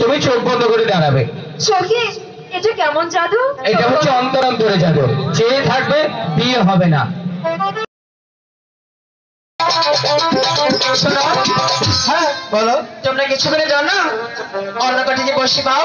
তুমি চোখ বন্ধ করে দাঁড়াবে। চোখে এটা কেমন জাদু? এটা হচ্ছে অন্তরান্তরে জাদু, যে থাকবে বিয়ে হবে না। শোনো, হ্যাঁ বলো। তোমরা কিছু করে জানো না, অন্য কাটিতে বসে পাও,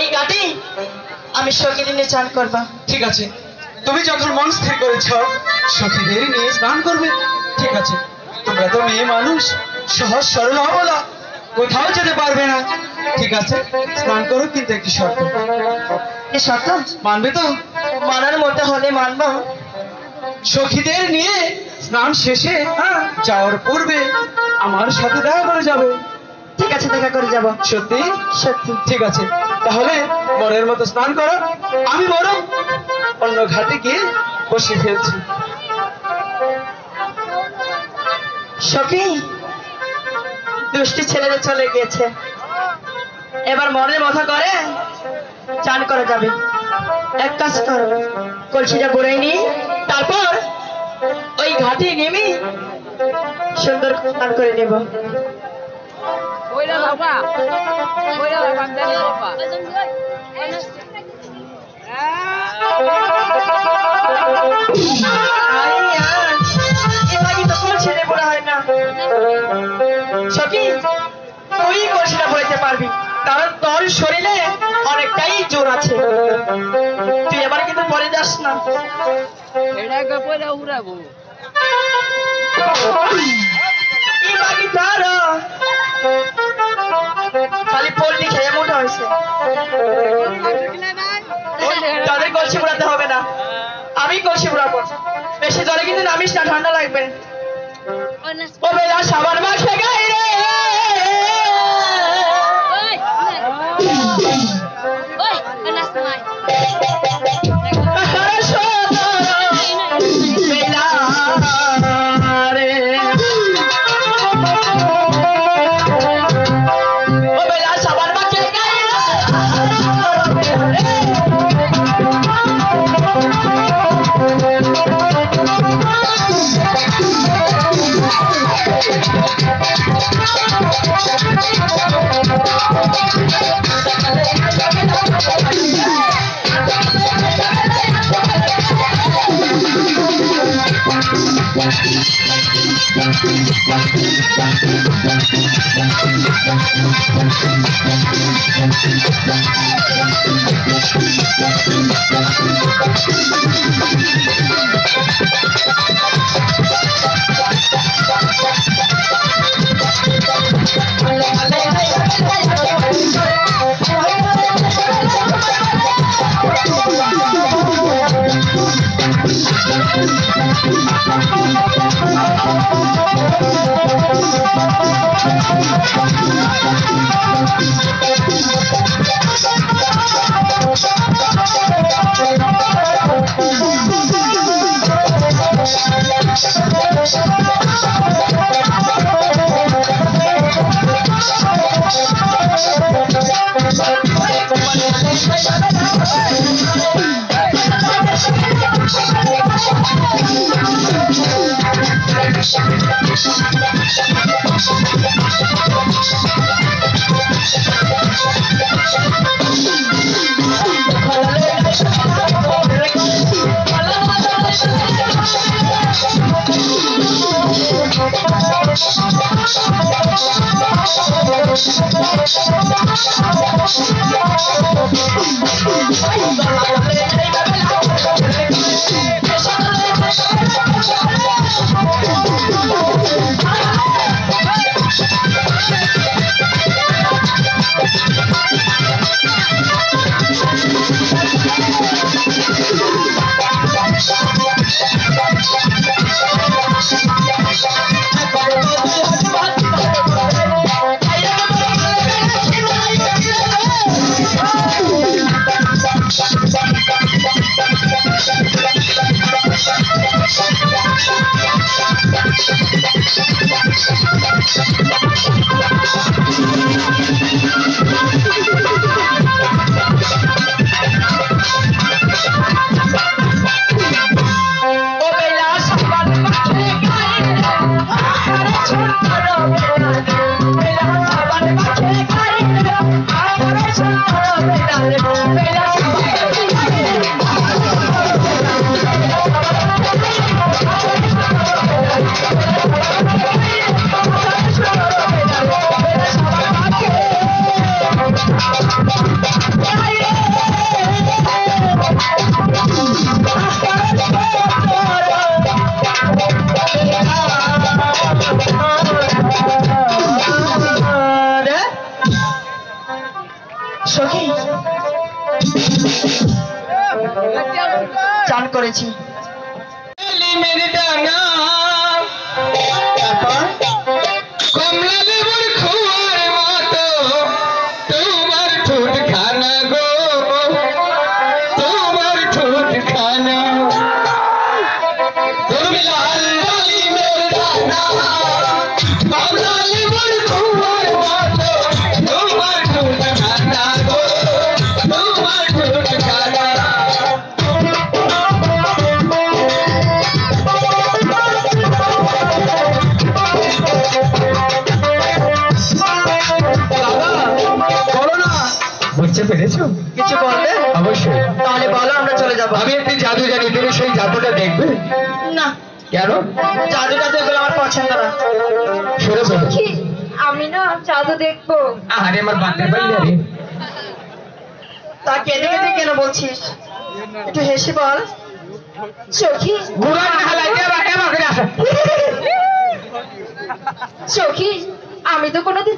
এই কাটি আমি সখীদের নিয়ে চান করবা। ঠিক আছে, তুমি যখন মন স্থির করেছ সখীদের নিয়ে স্নান করবে। ঠিক আছে, তোমরা তো মেয়ে মানুষ, সহজ সরল অবলা, কোথাও যেতে পারবে না। ঠিক আছে, স্নান করো, কিন্তু একটি শর্ত। কি শর্ত? মানবে তো? মানার মতো হলে মানবা। সখীদের নিয়ে স্নান শেষে যাওয়ার পূর্বে আমার সাথে দেখা করে যাবে। ঠিক আছে, দেখা করে যাবো। সত্যি? সত্যি। ঠিক আছে, তাহলে মনের মতো স্নান করো, আমি বরং অন্য ঘাটে গিয়ে বসে ফেলছি। সখী, দুষ্টি ছেলেরা চলে গেছে, এবার মনের মতো করে চান করা যাবে। এক কাজ করো, কলসিটা বয়ে নি, তারপর ওই ঘাটে নেমে সুন্দর স্নান করে নেব। সখী, তুই কলসিটা বইতে পারবি, কারণ তোর শরীরে অনেকটাই জোর আছে। তুই এবার কিন্তু পরে যাস না। খালি পোল্টি খেয়ে মোটা হয়েছে, তাদের কলসি ঘোরাতে হবে না, আমি কলসি ঘোরাবো। বেশি জলে কিন্তু নামিস না, ঠান্ডা লাগবে। ও বেলা সাবান মাসে গাই রে, সখী চান করেছি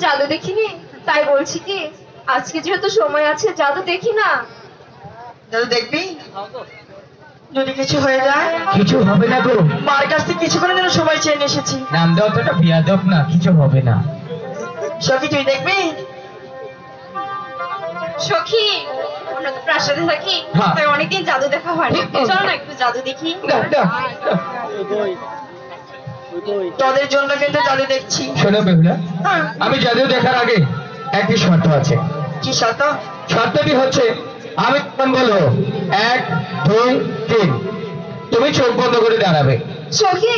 जादू देखिनी ताई बोलছি কি आज के जो समय आछे जादू देखी ना जादू देखबी যদি কিছু হয়ে যায় কিছু হবে না গো মার কাছে কিছুক্ষণের জন্য সবাই চেয়ে এসেছি নাম দাও তো এটা বিয়াদব না কিছু হবে না সখী তুই দেখবি সখী আমরা তো প্রাসাদে থাকি তাই অনেকদিন জাদু দেখা হয় না চল না একটু জাদু দেখি তোদের জন্য কিন্তু জাদু দেখছি শোনো বেহুলা আমি জাদু দেখার আগে একটি শর্ত আছে কি শর্ত শর্তটি হচ্ছে আমি তখন বলো 1 2 3 তুমি চোখ বন্ধ করে দাঁড়াবে সখী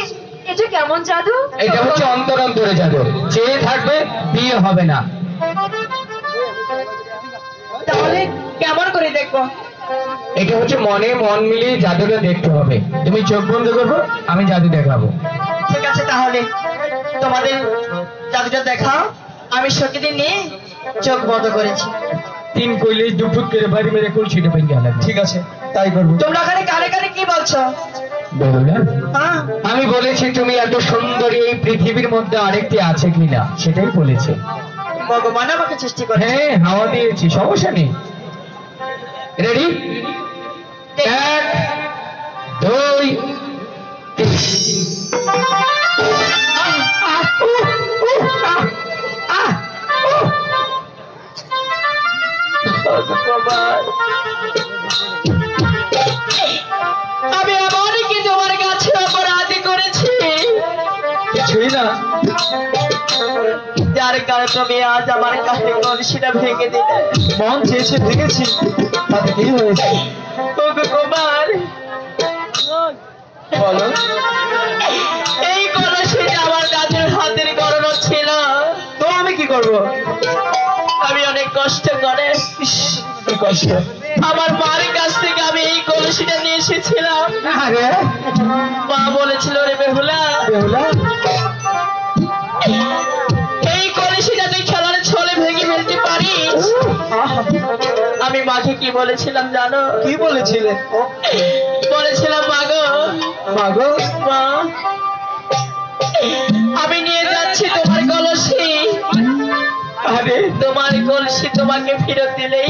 এটা কেমন জাদু এটা হচ্ছে অন্তরন্তরে জাদু যে থাকবে বিয়ে হবে না তাহলে কেমন করে দেখব এটা হচ্ছে মনে মন মিলিয়ে জাদুটা দেখতে হবে তুমি চোখ বন্ধ করবে আমি জাদু দেখাবো ঠিক আছে তাহলে তোমাদের জাদুটা দেখাও আমি সখীকে নিয়ে চোখ বন্ধ করেছি तीन कोयले दो फुट के भारी मेरे कोल छीटे बन गया लग ठीक আছে তাই করব তোমরা খালি কানে কানে কি বলছো বেহুলা হ্যাঁ আমি বলেছি তুমি এত সুন্দরী এই পৃথিবীর মধ্যে আরেকটি আছে কিনা সেটাই বলেছে ভগবান আমাকে সৃষ্টি করে হ্যাঁ হাওয়া দিয়েছি সমস্যা নেই রেডি 1 2 3 हाथेर गड़ानो छिलो तो आमी कि करबो कलशी तुम्हारे कलशी तुम्हें फिरत दिले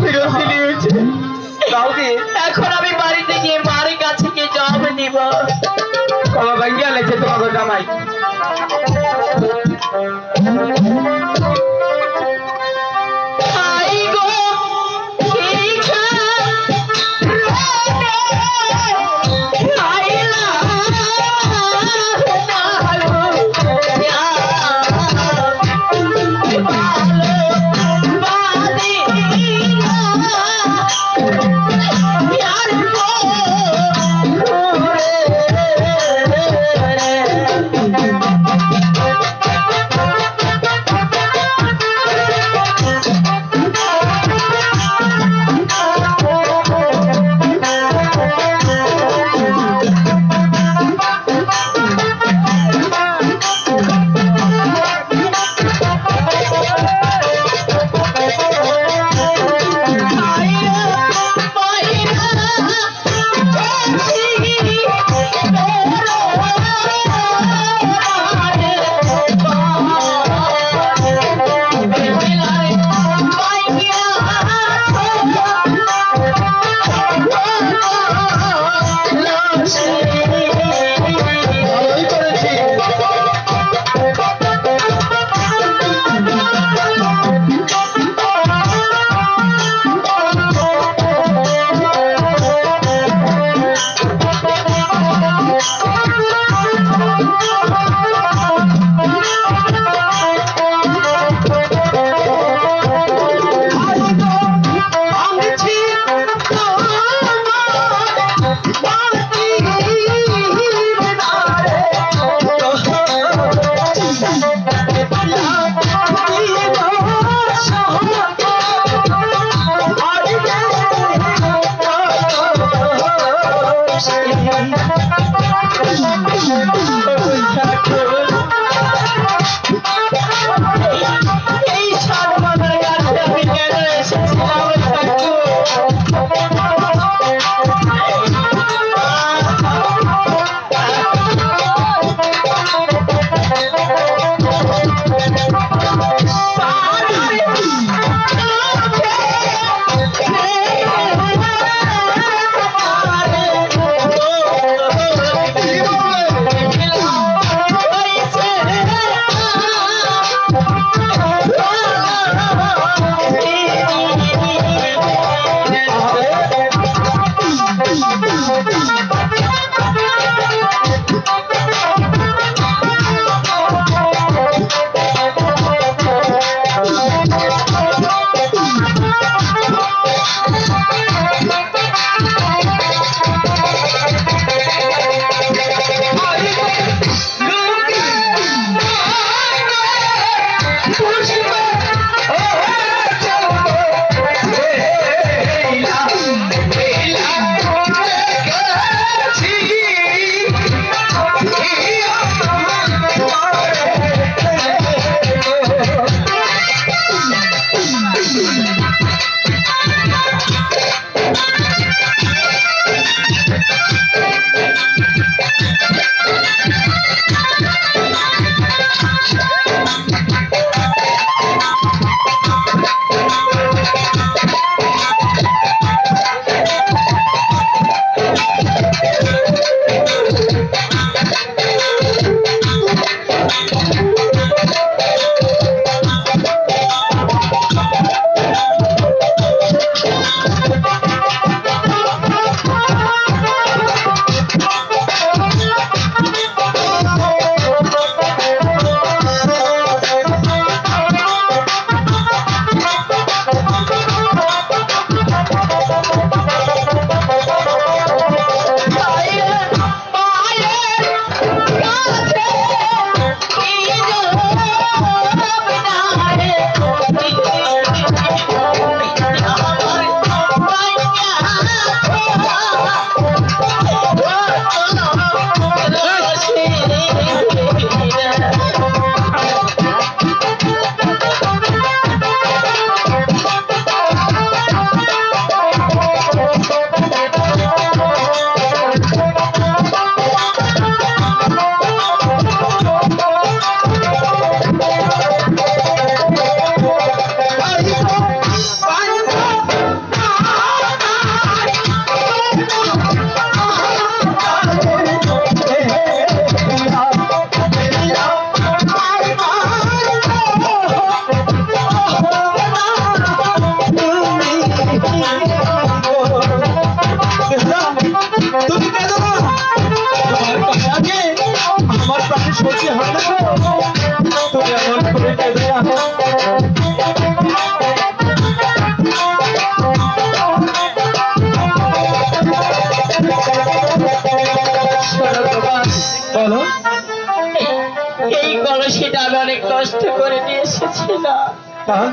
কলসিটা আমি অনেক নষ্ট করে নিয়ে এসেছিলাম।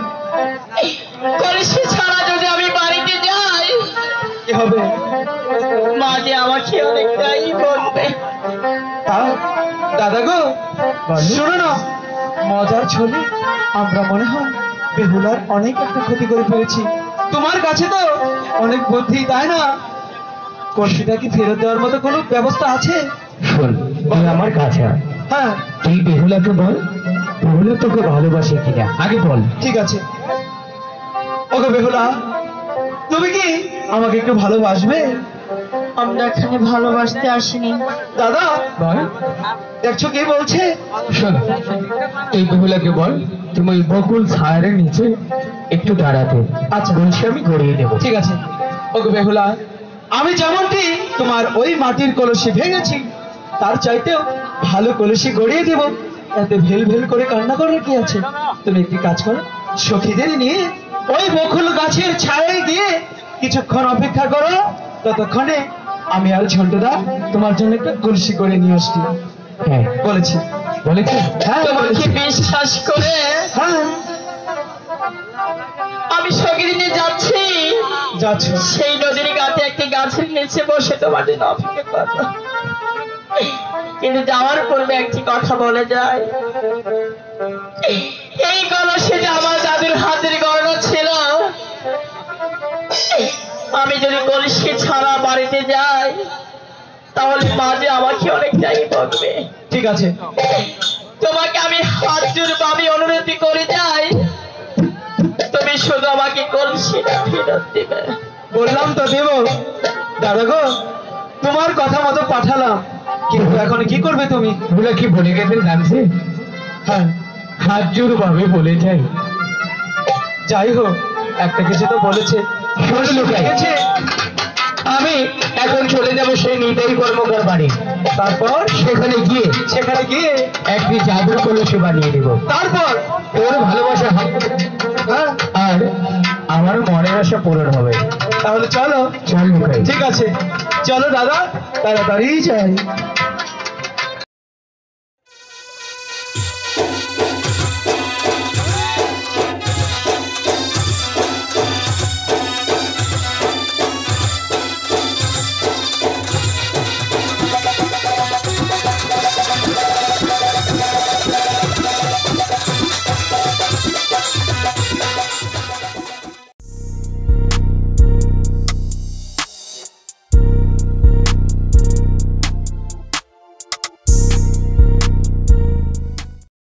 কলসি ছাড়া যদি আমি বাড়িতে যাই কি হবে? মা যে আমাকে অনেকটাই বলবে। দাদা গো শুনো না, মজার ছলে আমরা মনে হয় বেহুলার অনেক একটা ক্ষতি করে ফেলেছি। তোমার কাছে তো অনেক বুদ্ধি, তাই না? কলসিটা কি ফেরত দেওয়ার মতো কোনো ব্যবস্থা আছে? শোন, আমার কাছে হ্যাঁ, তুই বেহুলাকে বল বেহুলা তোকে ভালোবাসে কিনা আগে বল। ঠিক আছে। ওকে বেহুলা, তুমি কি আমাকে একটু ভালোবাসবে? আমরা এখানে ভালোবাসতে আসিনি দাদা। দেখছো কে বলছে। শোন, তুই বেহুলাকে বল তুমি ওই বকুল ছায়ার নিচে একটু দাঁড়াতে। আচ্ছা বলছি, আমি ঘুরিয়ে দেবো। ঠিক আছে। ওকে বেহুলা, আমি যেমনটি তোমার ওই মাটির কলসি ভেঙেছি তার চাইতেও ভালো কলসি গড়িয়ে দেবো। এতে ভেল ভেল করে কান্না করার কি আছে? তুমি একটি কাজ করো, সখীদের নিয়ে ওই বকুল গাছের ছায়ায় গিয়ে কিছুক্ষণ অপেক্ষা করো। ততক্ষণে আমি আর ঝন্টুদা তোমার জন্য একটা কলসি করে নিয়ে আসছি। হ্যাঁ বলেছি বলেছি। হ্যাঁ তোমাকে বিশ্বাস করে হ্যাঁ আমি সখীর নিয়ে যাচ্ছি। যাচ্ছ সেই নদীর কাছে একটি গাছের নিচে বসে তোমার জন্য অপেক্ষা করো। কিন্তু যাওয়ার পূর্বে একটি কথা বলে যায়, এই কলসে যে আমার দাদুর হাতের গয়না ছিল, আমি যদি কলসি ছাড়া বাড়িতে যাই তাহলে মাঝে আমাকে অনেক জায়গায় বলবে। ঠিক আছে। তোমাকে আমি হাত জোড় পাবি অনুরোধ করে যাই, তুমি শুধু আমাকে কলসিটা ফেরত দেবে। বললাম তো দেব দাদা গো, তোমার কথা মতো পাঠালাম। কিন্তু এখন কি করবে তুমি? ওরা কি বলে গেছে জানছে? হ্যাঁ হাত জোড় পাবে বলে যাই। যাই হোক একটা কিছু তো বলেছে। আমি এখন চলে যাবো সেই নির্দয়ী কর্মকার বাড়ি। তারপর সেখানে গিয়ে একটি জাদুর কলসি বানিয়ে দিব। তারপর ওর ভালোবাসা হবে আর আমার মনের আশা পূরণ হবে। তাহলে চলো চল। ঠিক আছে চলো দাদা, তাড়াতাড়ি যাই।